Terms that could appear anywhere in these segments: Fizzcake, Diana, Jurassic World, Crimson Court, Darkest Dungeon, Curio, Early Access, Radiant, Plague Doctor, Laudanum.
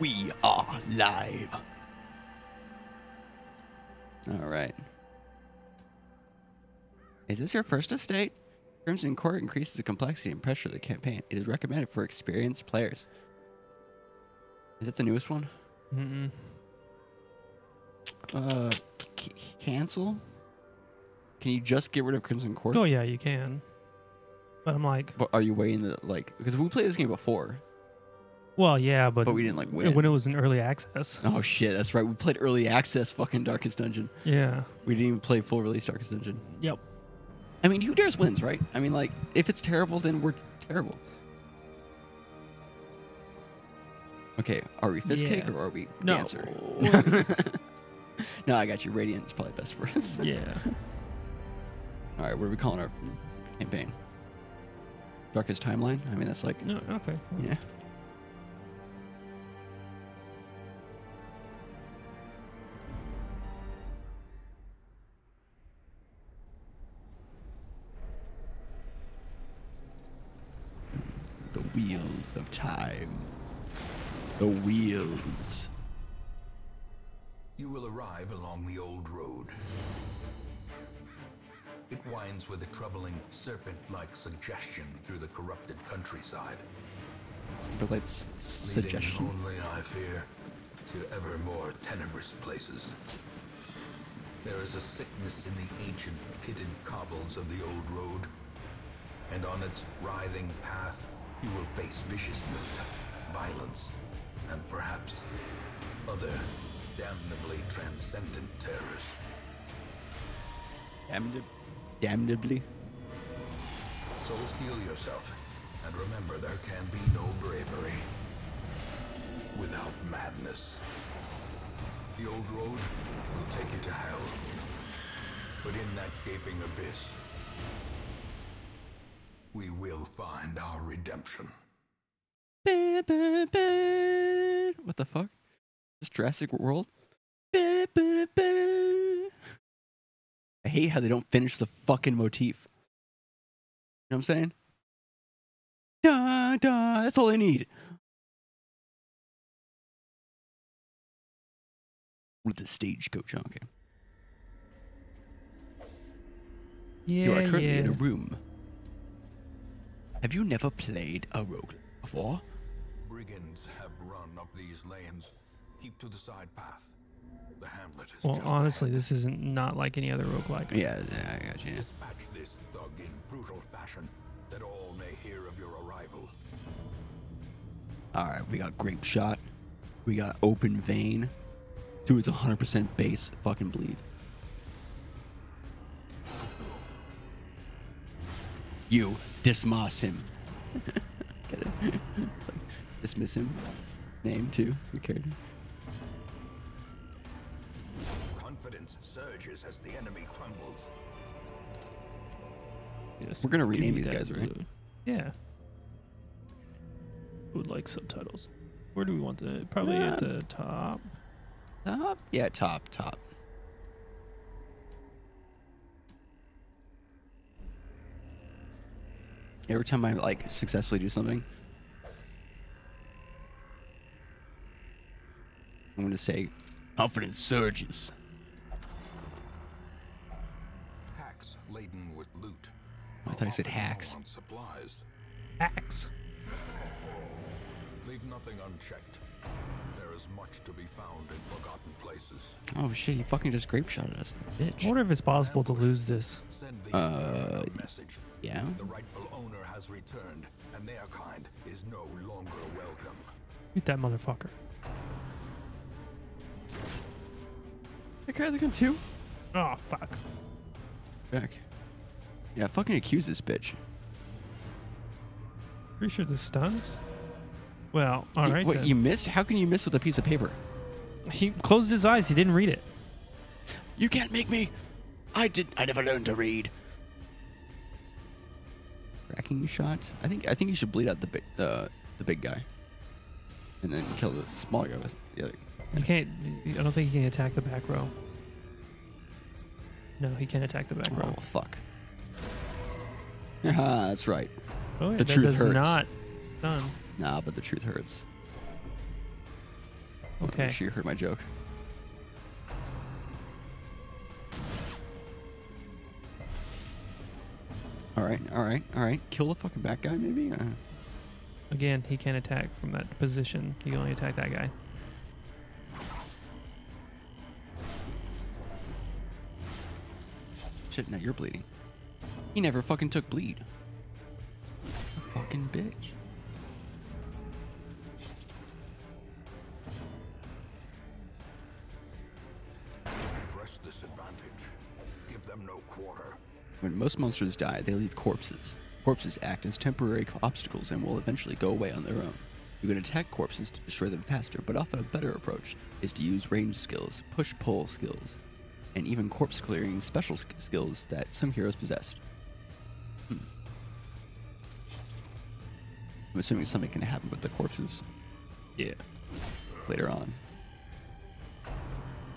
We are live. All right. Is this your first estate? Crimson Court increases the complexity and pressure of the campaign. It is recommended for experienced players. Is that the newest one? Mm-mm. Cancel? Can you just get rid of Crimson Court? Oh, yeah, you can. But I'm like... But are you waiting to, like... Because we played this game before. Well, yeah, but... But we didn't, like, win. When it was in early access. Oh, shit, that's right. We played early access fucking Darkest Dungeon. Yeah. We didn't even play full release Darkest Dungeon. Yep. I mean, who dares wins, right? I mean, like, if it's terrible, then we're terrible. Okay, are we Fizzcake or are we Dancer? No. No, I got you. Radiant is probably best for us. Yeah. All right, what are we calling our campaign? Darkest Timeline? I mean, that's like... No, okay. Yeah. The wheels of time. The wheels. You will arrive along the old road. It winds with a troubling serpent-like suggestion through the corrupted countryside. But that's suggestion. Leading only, I fear, to ever more tenebrous places. There is a sickness in the ancient pitted cobbles of the old road, and on its writhing path, you will face viciousness, violence, and perhaps other damnably transcendent terrors. Damnably. So steel yourself, and remember there can be no bravery without madness. The old road will take you to hell, but in that gaping abyss, we will find our redemption. What the fuck? Is this Jurassic World? I hate how they don't finish the fucking motif. You know what I'm saying? Da, da, that's all they need. With the stagecoach on, okay. Yeah, you are currently in a room. Have you never played a roguelike before? Brigands have run up these lanes. Keep to the side path. The hamlet is well, honestly, ahead. This isn't not like any other roguelike. Yeah, I got you. Dispatch this thug in brutal fashion that all may hear of your arrival. All right, we got grape shot. We got open vein. Dude, it's 100% base. Fucking bleed. You dismiss him. Get it? It's like, dismiss him. Name too. Who cared? Confidence surges as the enemy crumbles. Yes, we're gonna rename these guys, right? Yeah. Who would like subtitles? Where do we want the? Probably at the top. Top? Yeah, top, top. Every time I like successfully do something, I'm gonna say, confidence surges. Hacks laden with loot. I thought I said hacks. Supplies. Hacks. Leave nothing unchecked. There is much to be found in forgotten places. Oh shit! He fucking just grape shot at us, bitch. I wonder if it's possible to lose this. Message. Yeah. The rightful owner has returned, and their kind is no longer welcome. Beat that motherfucker. That guy's a gun too? Oh, fuck. Back. Yeah, fucking accuse this bitch. Pretty sure this stuns? Well, alright. What, then. You missed? How can you miss with a piece of paper? He closed his eyes. He didn't read it. You can't make me. I never learned to read. Cracking shot? I think you should bleed out the big guy. And then kill the small guy with the other. You can't. I don't think he can attack the back row. No, he can't attack the back row. Oh fuck! Haha, that's right. Oh, yeah, the truth hurts. Not done. Nah, but the truth hurts. Okay. I'm sure you heard my joke. All right. Kill the fucking back guy, maybe? Again, he can't attack from that position. He can only attack that guy. Shit, now you're bleeding. He never fucking took bleed. Fucking bitch. Press this advantage. Give them no quarter. When most monsters die, they leave corpses. Corpses act as temporary obstacles and will eventually go away on their own. You can attack corpses to destroy them faster, but often a better approach is to use range skills, push-pull skills, and even corpse clearing special skills that some heroes possessed. I'm assuming something can happen with the corpses. Yeah. Later on.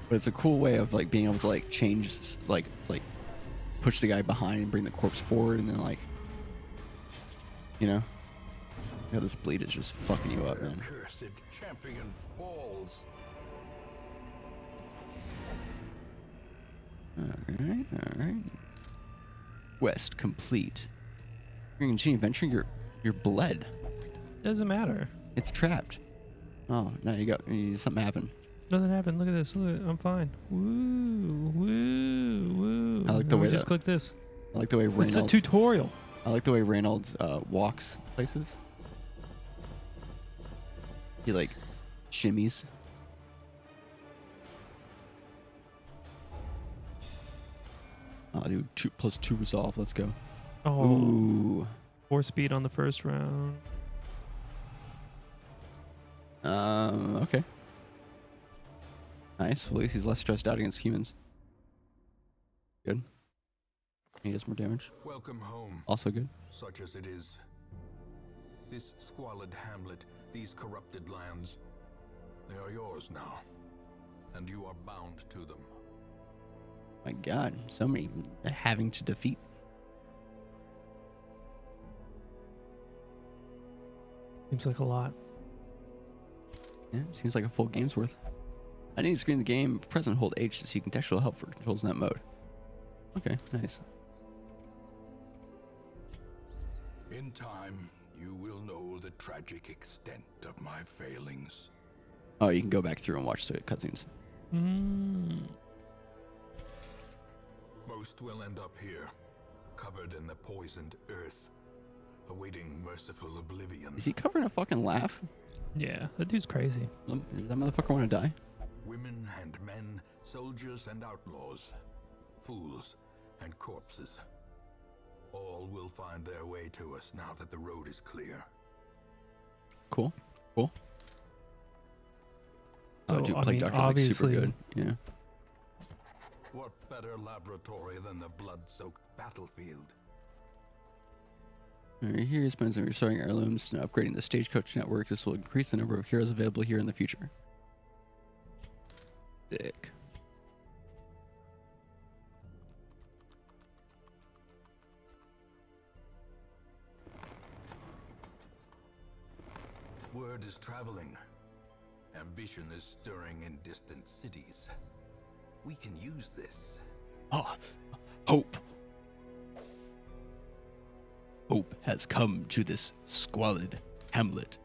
But it's a cool way of like being able to like change, like push the guy behind and bring the corpse forward, and then like, you know, how this bleed is just fucking you up, man. Cursed champion falls. All right. Quest complete. During adventure, you're bled. Doesn't matter. It's trapped. Oh, now something happened. Nothing happened. Look at this. Look, I'm fine. Woo. I like the way just click this. I like the way Reynolds. It's a tutorial. I like the way Reynolds walks places. He like shimmies. Oh, dude, 2 + 2 resolve. Let's go. Oh. Ooh. 4 speed on the first round. Okay. Nice. Well, at least he's less stressed out against humans. Good. He does more damage. Welcome home. Also good. Such as it is. This squalid hamlet, these corrupted lands, they are yours now, and you are bound to them. My God, so many having to defeat. Seems like a lot. Yeah, seems like a full game's worth. I need to screen the game. Press and hold H to see contextual help for controls in that mode. Okay, nice. In time, you will know the tragic extent of my failings. Oh, you can go back through and watch the cutscenes. Most will end up here, covered in the poisoned earth, awaiting merciful oblivion. Is he covering a fucking laugh? Yeah, that dude's crazy. Does that motherfucker want to die? Women and men, soldiers and outlaws, fools and corpses. All will find their way to us now that the road is clear. Cool. Cool. Oh, dude, Plague Doctor's like super good. Yeah. What better laboratory than the blood-soaked battlefield? Right, here spends on restoring heirlooms and upgrading the stagecoach network. This will increase the number of heroes available here in the future. Dick. Word is traveling. Ambition is stirring in distant cities. We can use this. Ah, hope. Hope has come to this squalid hamlet.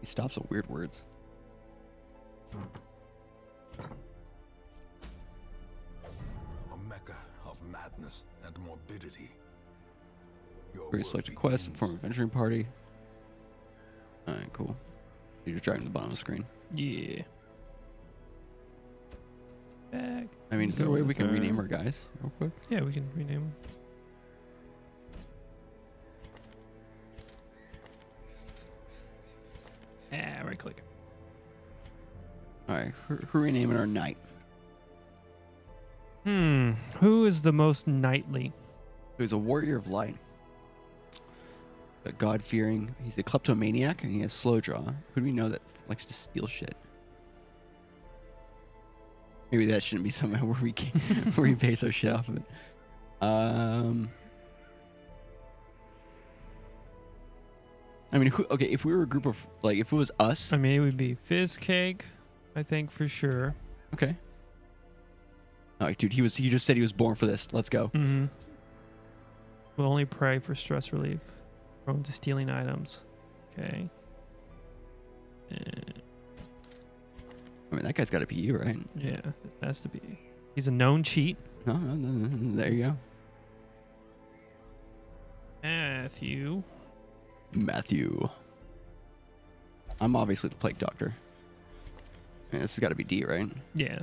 He stops at weird words. A mecca of madness and morbidity. We select a quest and form an adventuring party. All right, cool. You're just driving to the bottom of the screen. Yeah. Back. I mean, is there a way we can rename our guys real quick? Yeah, we can rename them. Ah, right click. Alright, who renaming our knight? Who is the most knightly? He's a warrior of light. But God-fearing. He's a kleptomaniac and he has slow draw. Who do we know that likes to steal shit? Maybe that shouldn't be somewhere where we can, where we base our shit off of it. I I mean, who, okay, if we were a group of, like, if it was us. I mean, it would be Fizzcake, I think, for sure. Okay. All right, dude, he just said he was born for this. Let's go. Mm-hmm. We'll only pray for stress relief. Prone to stealing items. Okay. And I mean, that guy's got a PE, right? Yeah, it has to be. He's a known cheat. No, there you go. Matthew. I'm obviously the Plague Doctor. Man, this has got to be D, right? Yeah.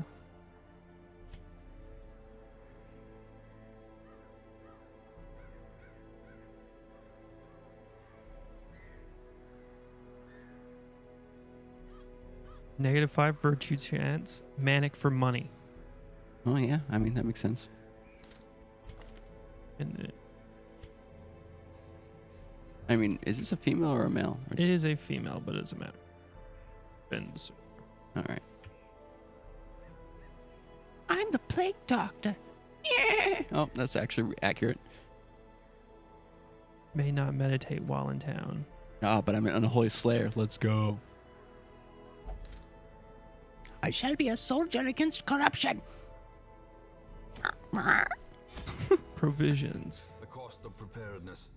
-5 virtue chance. Manic for money. Oh yeah, I mean that makes sense. And then, I mean, is this a female or a male? Or it is a female, but it doesn't matter. Depends. All right. I'm the Plague Doctor. Yeah. Oh, that's actually accurate. May not meditate while in town. Ah, oh, but I'm an unholy slayer. Let's go. I shall be a soldier against corruption. Provisions. The cost of preparedness,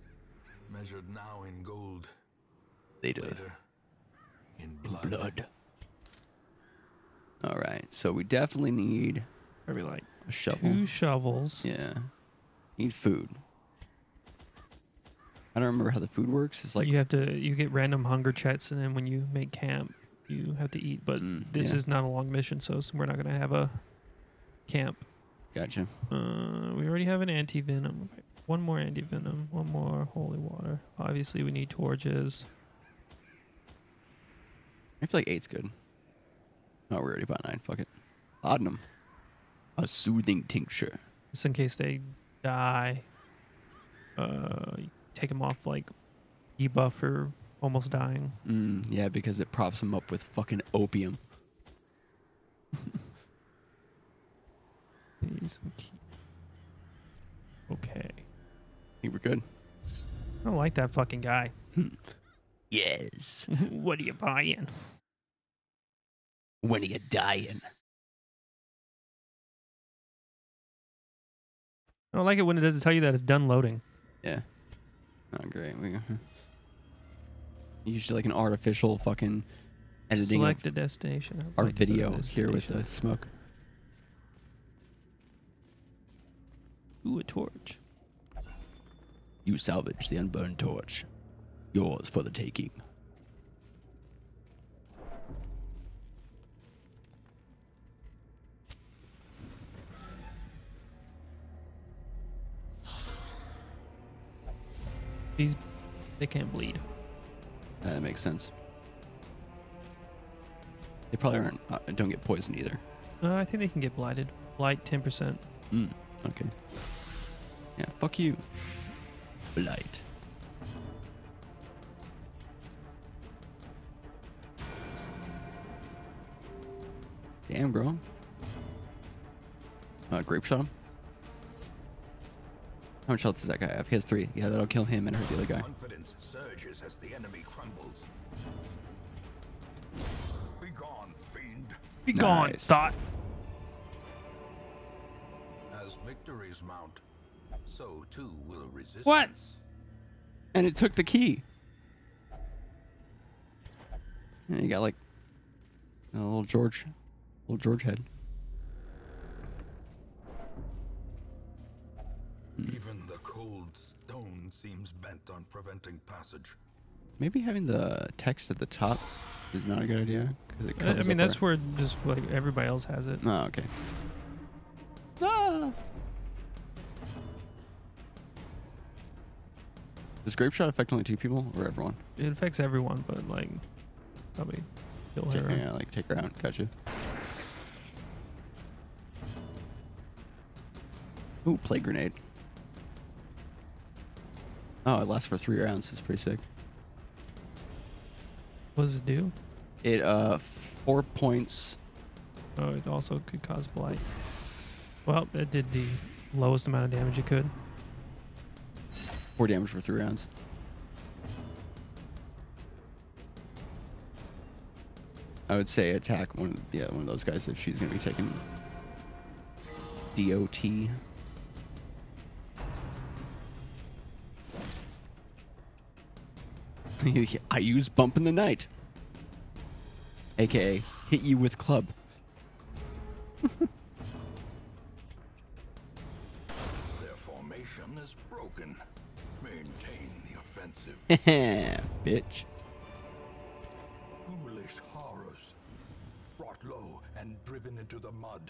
measured now in gold. Later in blood. All right, so we definitely need. Probably like a shovel. 2 shovels. Yeah. Need food. I don't remember how the food works. It's like you have to. You get random hunger checks, and then when you make camp, you have to eat. But this is not a long mission, so we're not gonna have a camp. Gotcha. We already have an anti-venom. One more anti-venom. One more holy water. Obviously, we need torches. I feel like 8's good. Oh, we're already about 9. Fuck it. Laudanum. A soothing tincture. Just in case they die. You take them off, like, debuff for almost dying. Yeah, because it props them up with fucking opium. Okay. I think we're good. I don't like that fucking guy. Yes. What are you buying? When are you dying? I don't like it when it doesn't tell you that it's done loading. Yeah. Not great. We usually like an artificial fucking editing. Select a destination. Our video here with the smoke. Ooh, a torch. You salvage the unburned torch. Yours for the taking. These, they can't bleed. That makes sense. They probably aren't. Don't get poisoned either. I think they can get blighted. Blight 10%. Okay. Yeah, fuck you. Blight. Damn, bro. Grape shot him. How much health does that guy have? He has 3. Yeah, that'll kill him and hurt the other guy. Confidence surges as the enemy crumbles. Be gone, fiend. Be gone, thought. As victories mount, so too will resistance. What? And it took the key. And you got like a little George head. Even the cold stone seems bent on preventing passage. Maybe having the text at the top is not a good idea because it covers. I mean, that's where just like everybody else has it. Oh, okay. Ah. Does grape shot affect only 2 people or everyone? It affects everyone, but like probably kill her. Yeah, like take her out. Gotcha. Ooh, play grenade. Oh, it lasts for 3 rounds. It's pretty sick. What does it do? It 4 points. Oh, it also could cause blight. Well, that did the lowest amount of damage it could. 4 damage for 3 rounds. I would say attack one of those guys if she's going to be taking DOT. I use Bump in the Night, aka hit you with club. Their formation is broken. Maintain the offensive. Bitch. Foolish horrors brought low and driven into the mud.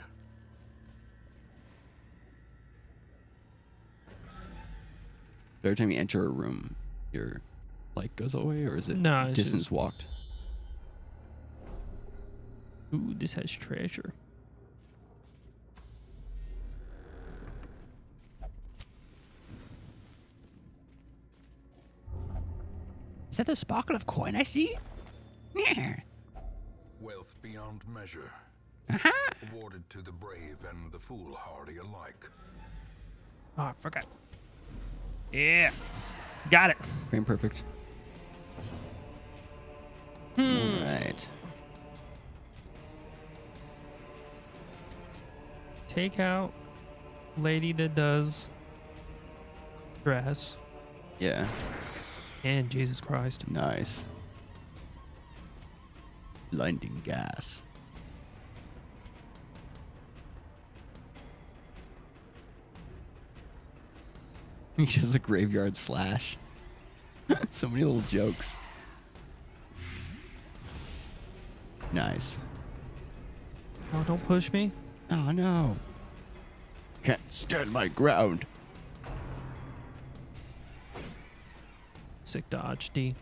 Every time you enter a room, you're light goes away, or is it distance just... walked? Ooh, this has treasure. Is that the sparkle of coin I see? Yeah. Wealth beyond measure. Uh-huh. Awarded to the brave and the foolhardy alike. Oh, I forgot. Yeah. Got it. Frame perfect. All right. Take out lady that does dress. Yeah. And Jesus Christ. Nice. Blinding gas. He does a graveyard slash. So many little jokes. Nice. Oh, don't push me. Oh, no. Can't stand my ground. Sick dodge, D.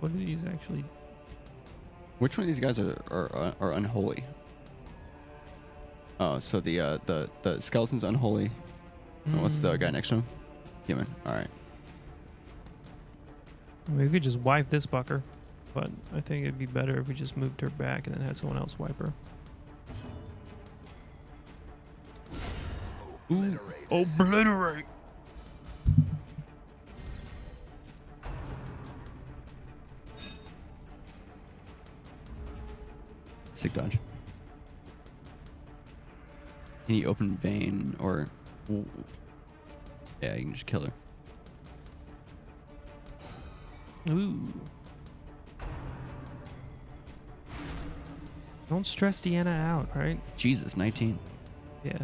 What are these actually? Which one of these guys are unholy? Oh, so the skeleton's unholy. And what's the guy next to him? Human. All right. I mean, we could just wipe this bucker, but I think it'd be better if we just moved her back and then had someone else wipe her. Ooh, obliterate. Sick dodge. Any open vein or... Yeah, you can just kill her. Ooh. Don't stress Diana out, right? Jesus, 19. Yeah.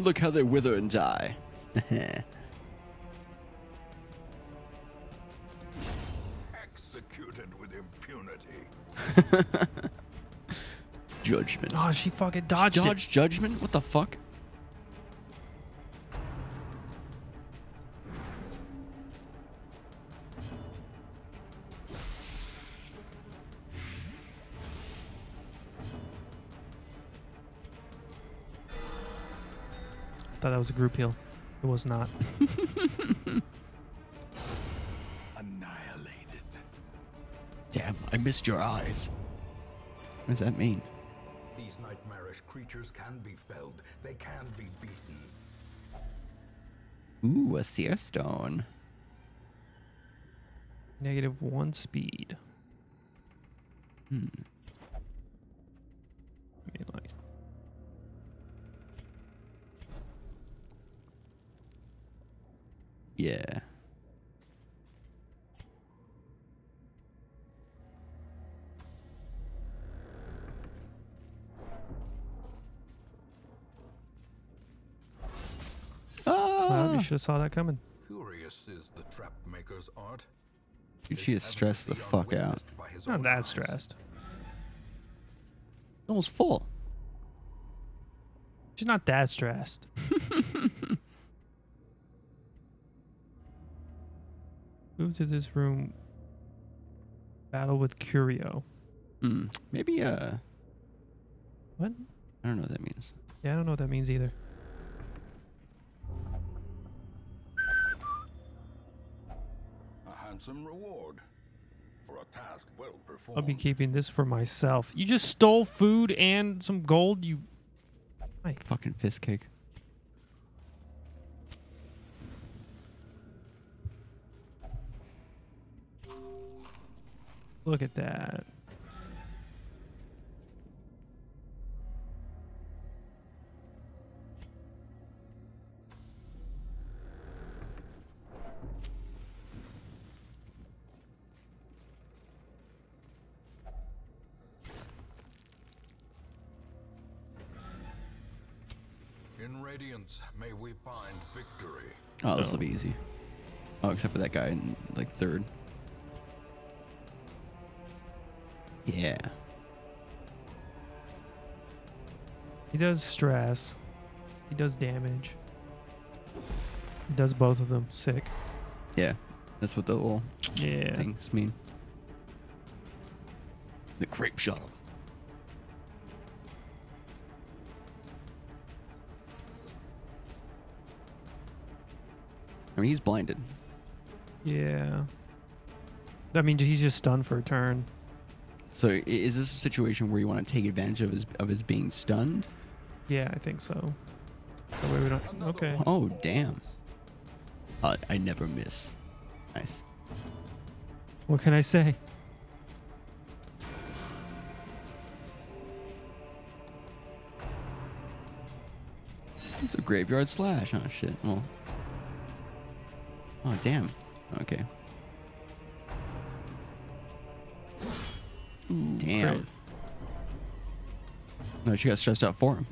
Look how they wither and die. Executed with impunity. Judgment. Oh, she fucking dodged it. Dodged judgment? What the fuck? I thought that was a group heal. It was not. Annihilated. Damn, I missed your eyes. What does that mean? These nightmarish creatures can be felled. They can be beaten. Ooh, a seer stone. -1 speed. I mean, like... Yeah. Ah! Wow, you should have saw that coming. Curious is the trap maker's art. Dude, she is stressed the fuck out. Not that stressed. Almost full. She's not that stressed. Move to this room. Battle with Curio. Maybe what? I don't know what that means. Yeah, I don't know what that means either. A handsome reward for a task well performed. I'll be keeping this for myself. You just stole food and some gold, you Wait. Fucking Fizzcake. Look at that. In Radiance, may we find victory. Oh, this will be easy. Oh, except for that guy in like third. Yeah. He does stress. He does damage. He does both of them. Sick. Yeah. That's what the little things mean. The grape shot him. I mean, he's blinded. Yeah. I mean, he's just stunned for a turn. So is this a situation where you want to take advantage of his being stunned? Yeah, I think so. That way we don't. Okay. Oh damn! I never miss. Nice. What can I say? It's a graveyard slash. Oh shit. Well. Oh damn. Okay. Damn. Crit. No, she got stressed out for him.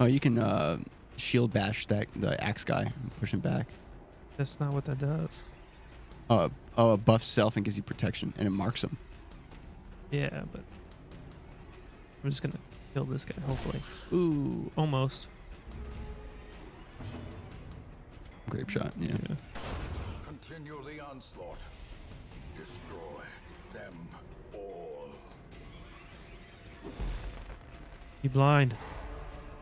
Oh, you can shield bash the axe guy and push him back. That's not what that does. Oh, it buffs self and gives you protection, and it marks him. Yeah, but I'm just gonna kill this guy, hopefully. Ooh, almost. Grape shot, yeah. Continue the onslaught. Destroy them all. He blind.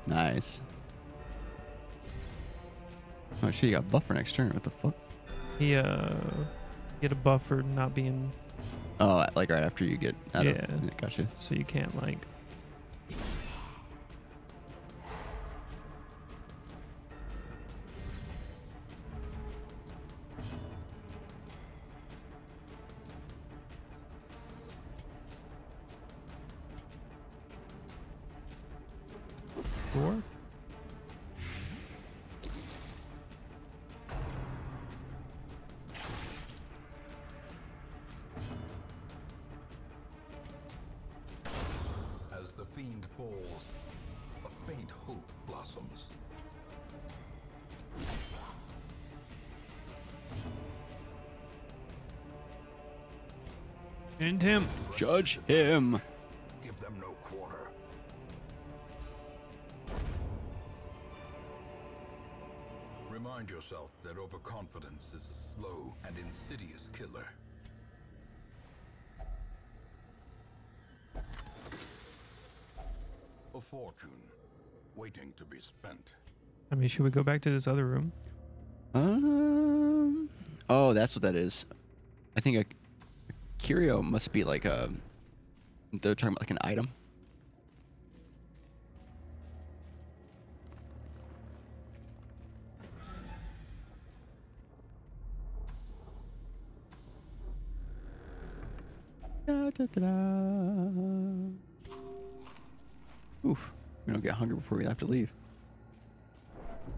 Nice. Oh shit, you got buff for next turn. What the fuck? He get a buff for not being. Oh, like right after you get out of. Yeah, gotcha. So you can't like. As the fiend falls, a faint hope blossoms. End him. Judge him. Give them no quarter. Remind yourself that overconfidence is a slow and insidious killer. A fortune waiting to be spent. I mean, should we go back to this other room? Oh, that's what that is. I think a curio must be like a. They're talking about like an item. Da, da, da, da. Oof, we don't get hungry before we have to leave.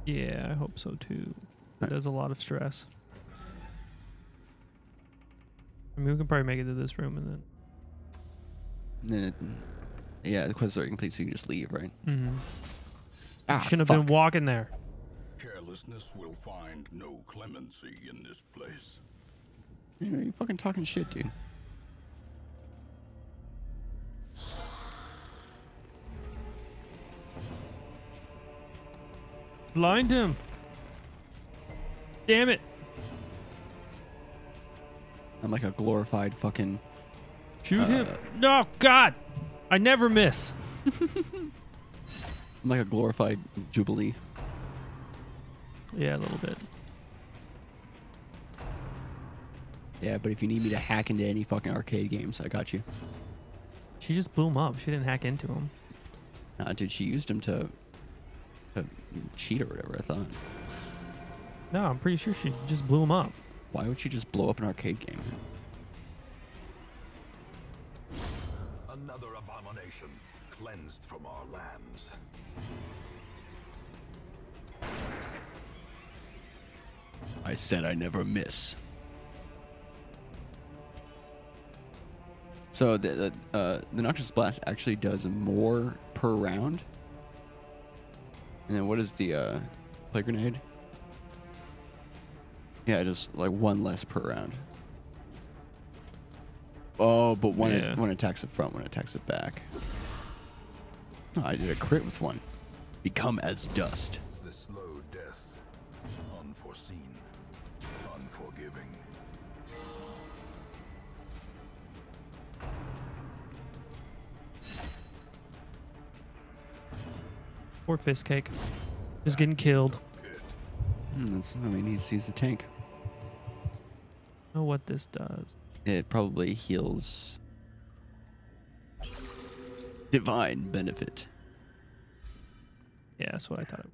Yeah, I hope so too. It does a lot of stress. I mean, we can probably make it to this room and then. Yeah, the quests are complete, so you can just leave, right? Mm-hmm. Ah, shouldn't have been walking there. Carelessness will find no clemency in this place. You know, you're fucking talking shit, dude. Blind him. Damn it. I'm like a glorified fucking. Shoot him. No, God. I never miss. I'm like a glorified Jubilee. Yeah, a little bit. Yeah, but if you need me to hack into any fucking arcade games, I got you. She just blew him up. She didn't hack into him. Nah, dude, she used him to cheat or whatever, I thought. No, I'm pretty sure she just blew him up. Why would she just blow up an arcade game? Another abomination cleansed from our lands. I said I never miss. So the Noxious Blast actually does more per round. And then what is the Plague Grenade? Yeah, just like one less per round. Oh, but when, yeah. It, when it attacks the front, when it attacks the back. Oh, I did a crit with one. Become as dust. The slow death. Unforeseen. Unforgiving. Poor Fizzcake. Just getting killed. That's, I mean, he's the tank. I know what this does. It probably heals. Divine benefit. Yeah, that's what I thought.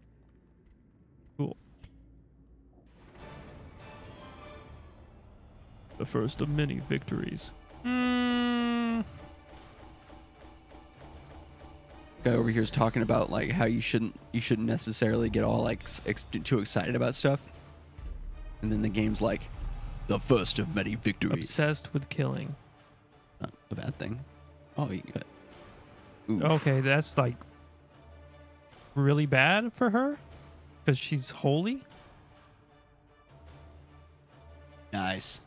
Cool. The first of many victories. Guy over here is talking about like how you shouldn't necessarily get all like too excited about stuff, and then the game's like the first of many victories. Obsessed with killing. Not a bad thing. Oh, you got. Oof. Okay, that's like really bad for her because she's holy. Nice.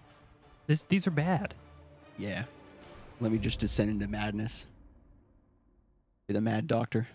These are bad. Yeah. Let me just descend into madness. The Mad Doctor.